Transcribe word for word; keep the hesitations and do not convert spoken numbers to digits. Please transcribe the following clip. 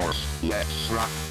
course, let's rock.